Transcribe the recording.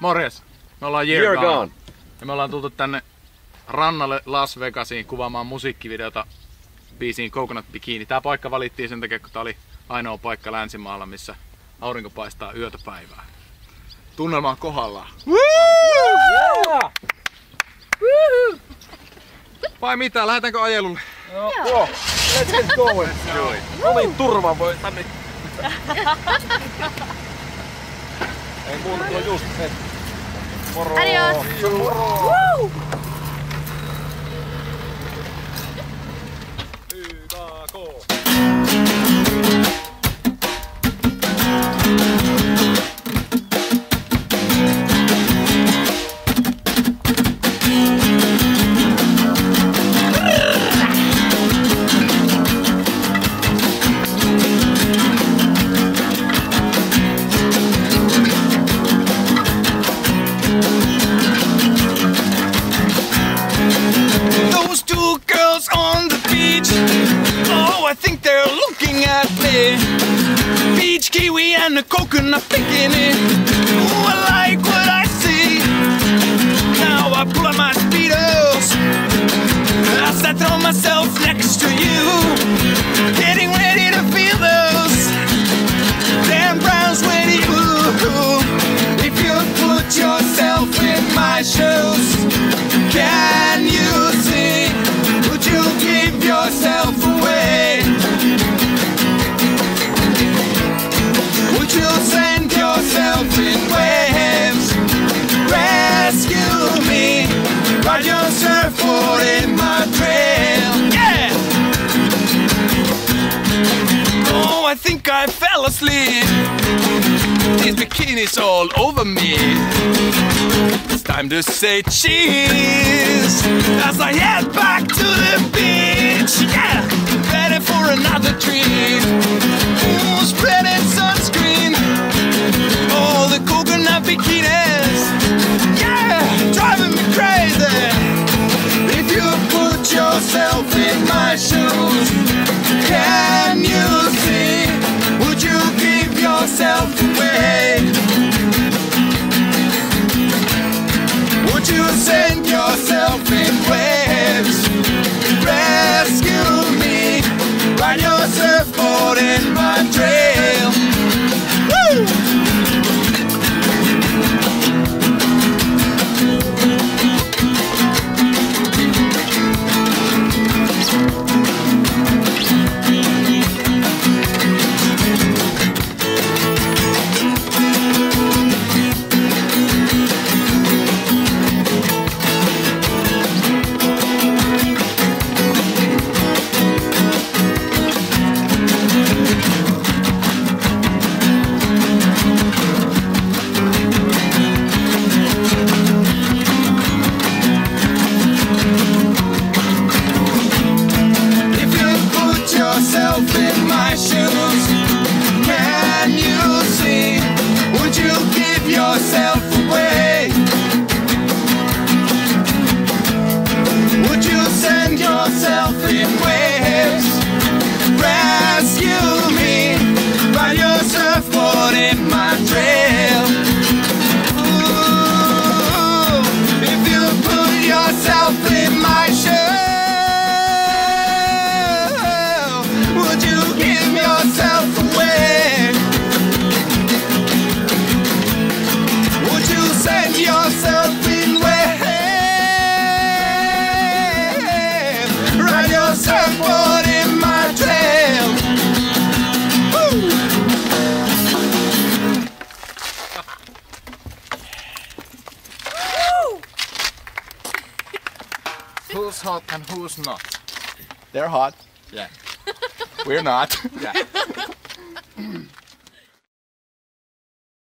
Morjes! Me ollaan Year Gone. Ja me ollaan tultu tänne rannalle Las Vegasiin kuvaamaan musiikkivideota biisiin Coconut Bikini. Tää paikka valittiin sen takia, kun tää oli ainoa paikka länsimaalla, missä aurinko paistaa yötä päivää. Tunnelma on kohdallaan. Yeah! Vai mitä? Lähdetäänkö ajelulle? No. Joo. Let's go! Olin turva voi tänne. Ei muuta kuin just se. Moro! Adios! Moro! I think they're looking at me. Peach, kiwi, and a coconut bikini. Ooh, I like what I see. Now I pull up my speedos. I settle myself next to you. Getting ready to feel those damn brown sweaty ooh. If you put yourself in my shoes, can you see? Would you give yourself away? I think I fell asleep. This bikini's all over me. It's time to say cheese as I head back to the beach. Yeah, ready for another treat. Ooh, spreading sunscreen. All the coconut bikinis. Yeah, driving me crazy. If you put yourself in my shoes, can you? Away. Would you send yourself in waves? Rescue me, ride your surfboard in my trail. Woo! Who's hot and who's not? They're hot. Yeah. We're not. Yeah.